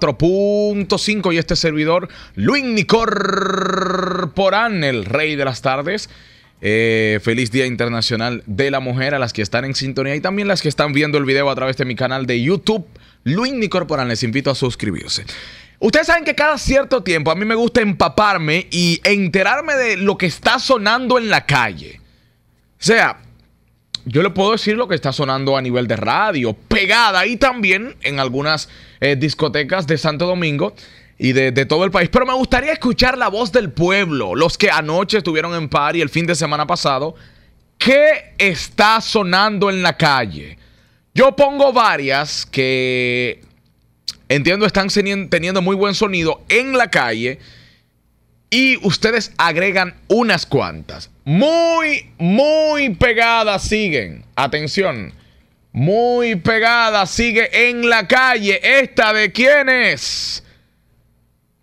4.5 y este servidor, Luinny Corporán, el rey de las tardes. Feliz Día Internacional de la Mujer a las que están en sintonía y también las que están viendo el video a través de mi canal de YouTube, Luinny Corporán. Les invito a suscribirse. Ustedes saben que cada cierto tiempo a mí me gusta empaparme y enterarme de lo que está sonando en la calle. O sea, yo le puedo decir lo que está sonando a nivel de radio, pegada, y también en algunas discotecas de Santo Domingo y de todo el país. Pero me gustaría escuchar la voz del pueblo, los que anoche estuvieron en party el fin de semana pasado. ¿Qué está sonando en la calle? Yo pongo varias que entiendo están teniendo muy buen sonido en la calle y ustedes agregan unas cuantas. Muy, muy pegadas siguen. Atención. Muy pegadas sigue en la calle. ¿Esta de quién es?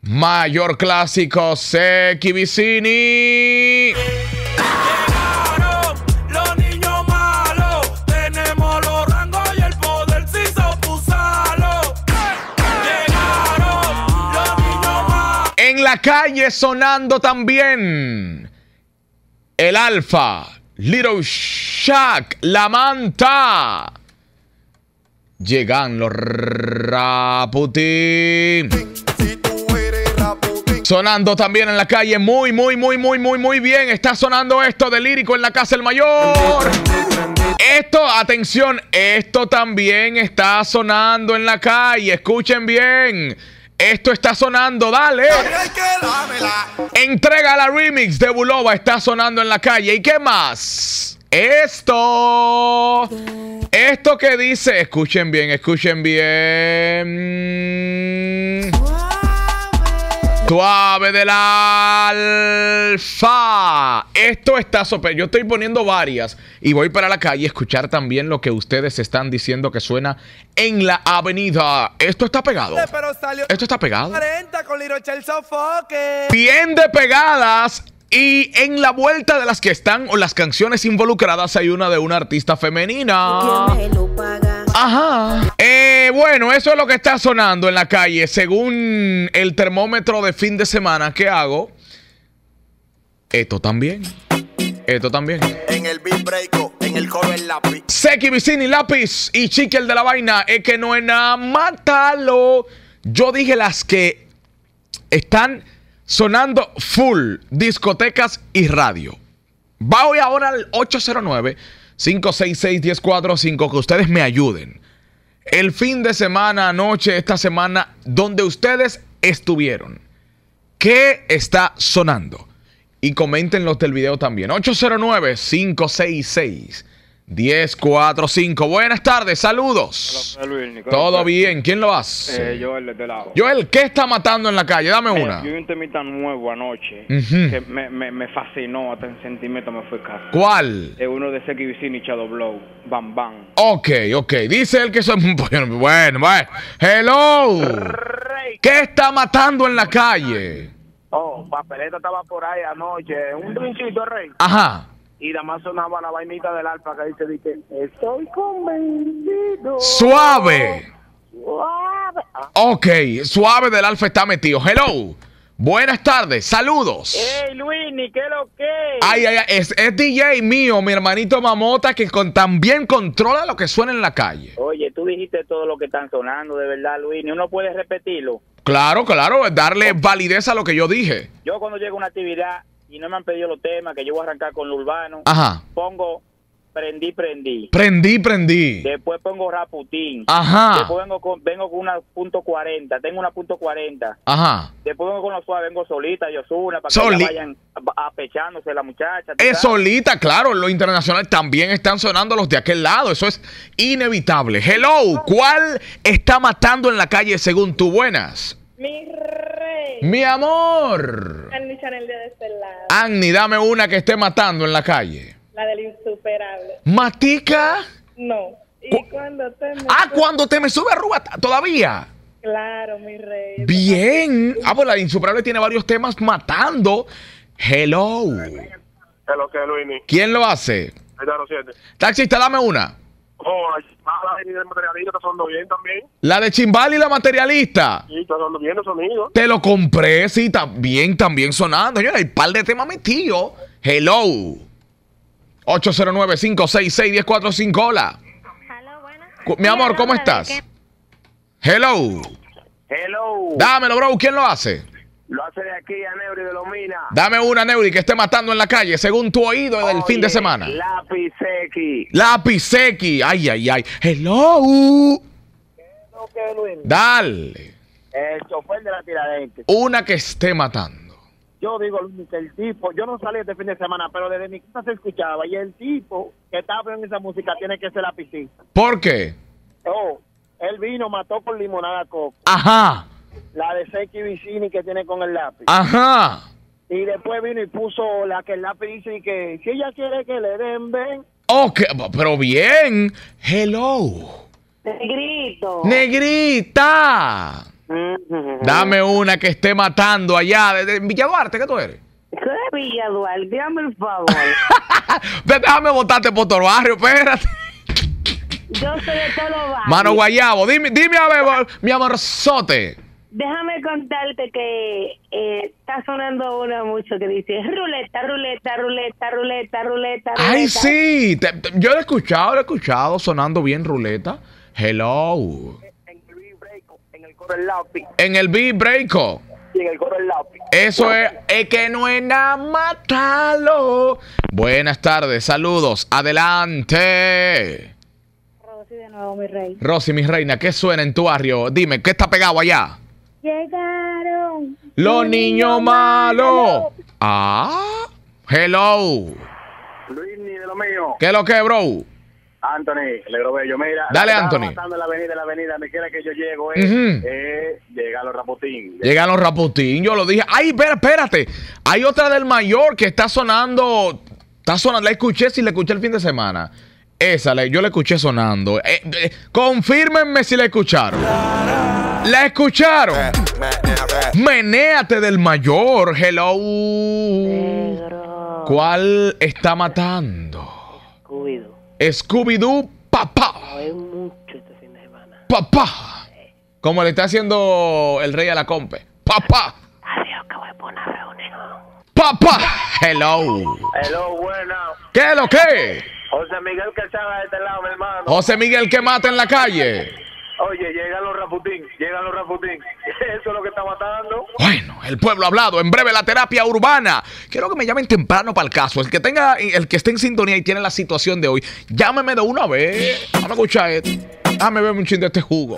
Mayor clásico, Cheky Vicini. Llegaron los niños malos. Tenemos los rangos y el poder si sopusalo. Llegaron los niños malos. En la calle sonando también el Alfa, Little Shaq, la Manta. Llegan los Rasputin. Sonando también en la calle, muy, muy, muy, muy, muy, muy bien. Está sonando esto de lírico en la casa del mayor. Esto, atención, esto también está sonando en la calle. Escuchen bien. Esto está sonando, dale. Entrega la remix de Buloba, está sonando en la calle. ¿Y qué más? Esto. Esto que dice, escuchen bien, escuchen bien. Suave del Alfa. Esto está súper. Yo estoy poniendo varias y voy para la calle a escuchar también lo que ustedes están diciendo que suena en la avenida. Esto está pegado. Esto está pegado. Bien de pegadas. Y en la vuelta de las que están o las canciones involucradas hay una de una artista femenina. Ajá. Bueno, eso es lo que está sonando en la calle según el termómetro de fin de semana que hago. Esto también. Esto también. En el beat break, en el cover lápiz. Seiki Vicini, lápiz y Chiqui el de la vaina. Es que no es nada, mátalo. Yo dije las que están sonando full, discotecas y radio. Voy ahora al 809. 566-1045, que ustedes me ayuden. El fin de semana, anoche, esta semana, donde ustedes estuvieron. ¿Qué está sonando? Y comenten los del video también. 809-566-1045. Buenas tardes, saludos. Hola, Luis, ¿todo bien? ¿Quién lo hace? Joel, desde la... Joel, ¿qué está matando en la calle? Dame una. Yo vi un temita nuevo anoche que me fascinó hasta el sentimiento, me fue caro. ¿Cuál? Uno de Cheky Vicini, Nichado Blow, Bam Bam. Ok, ok. Dice él que soy... Bueno, bueno. Hello. ¿Qué está matando en la calle? Oh, Papeleta estaba por ahí anoche. Un trinchito, rey. Ajá. Y nada más sonaba la vainita del Alfa que dice, estoy convencido. Suave. Suave. Ah. Ok, Suave del Alfa está metido. Hello. Buenas tardes, saludos. Hey, Luini, ¿qué lo que? Ay, ay, ay, es DJ mío, mi hermanito Mamota, que también controla lo que suena en la calle. Oye, tú dijiste todo lo que están sonando, de verdad, Luini. ¿Uno puede repetirlo? Claro, claro, darle validez a lo que yo dije. Yo cuando llego a una actividad y no me han pedido los temas, que yo voy a arrancar con lo urbano. Ajá. Pongo Prendí, Prendí. Prendí, Prendí. Después pongo Rasputin. Ajá. Después vengo con una punto 40. Tengo una punto 40. Ajá. Después vengo con los suaves, vengo solita, yo sola, para que vayan apechándose la muchacha. Es solita, claro. Los internacionales también están sonando los de aquel lado. Eso es inevitable. Hello, ¿cuál está matando en la calle según tú? Buenas. Mi rey. Mi amor. Annie, Chanel de este lado. Annie, dame una que esté matando en la calle. La del insuperable. ¿Matica? No. ¿Y cuando te me cuando te me sube arruga todavía? Claro, mi rey. Bien. Ah, pues la insuperable tiene varios temas matando. Hello. Hello, ¿qué es, Luini? ¿Quién lo hace? Taxista, dame una. Oh, la de materialista está sonando bien también. La de Chimbal y la materialista. Sí, está sonando bien el sonido. Te lo compré, sí, también sonando. Yo, hay un par de temas metidos. Hello. 809-566-1045. Hola. Hello, buenas. Mi amor, ¿cómo estás? Hello. Hello. Dámelo, bro. ¿Quién lo hace? Lo hace de aquí a Neuri de Lomina. Dame una, Neuri, que esté matando en la calle, según tu oído del fin de semana. Lapisequi. Lapisequi. Ay, ay, ay. Hello. Hello, Luis. Dale. El chofer de la Tiradentes. Una que esté matando. Yo digo, Luis, el tipo, yo no salí este fin de semana, pero desde mi casa se escuchaba. Y el tipo que estaba poniendo esa música tiene que ser lapicista. ¿Por qué? Oh, él vino, mató con limonada coco. Ajá. La de Seiki Vicini que tiene con el lápiz. Ajá. Y después vino y puso la que el lápiz dice que si ella quiere que le den, ven. Ok, pero bien. Hello. Negrito. Negrita. Dame una que esté matando allá. Desde Villaduarte, ¿qué tú eres? ¿Qué Villaduarte? Dígame el favor. Déjame botarte por todo el barrio, espérate. Yo soy de todos los barrios. Mano Guayabo, dime a ver, mi amorzote. Déjame contarte que está sonando una mucho que dice ruleta, ruleta, ruleta, ruleta, ruleta. Ay, sí. Yo lo he escuchado sonando bien ruleta. Hello. En el B-Breako, en el coro del lápiz. En el B-Breako. Sí, en el coro del lápiz. Eso es que no es nada matarlo. Buenas tardes, saludos. Adelante. Rosy de nuevo, mi rey. Rosy, mi reina, ¿qué suena en tu barrio? Dime, ¿qué está pegado allá? Llegaron los niños malos. Ah, hello. Luinny de lo mío. ¿Qué es lo que, bro? Anthony, le bello. Mira, dale, Anthony. Pasando la avenida, me quiera que yo llego. Llegan los Rasputin. Llegan los Rasputin, yo lo dije. Ay, espérate. Hay otra del mayor que está sonando. La escuché, sí, la escuché el fin de semana. Esa, yo la escuché sonando. Confírmenme si la escucharon. ¿La escucharon? Menéate del mayor. Hello. Negro. ¿Cuál está matando? Scooby-Doo. Scooby-Doo, papá. No, es mucho este fin de semana. Papá. Como le está haciendo el rey a la compe. Papá. Adiós, que voy por una reunión. Papá. Hello. Hello, buena. ¿Qué es lo que? José Miguel que estaba de este lado, mi hermano. José Miguel que mata en la calle. Oye, llegan los Rasputin. Eso es lo que está matando. Bueno, el pueblo ha hablado. En breve la terapia urbana. Quiero que me llamen temprano para el caso. El que esté en sintonía y tiene la situación de hoy, llámeme de una vez. Vamos a escuchar esto. Déjame ver un chin de este jugo.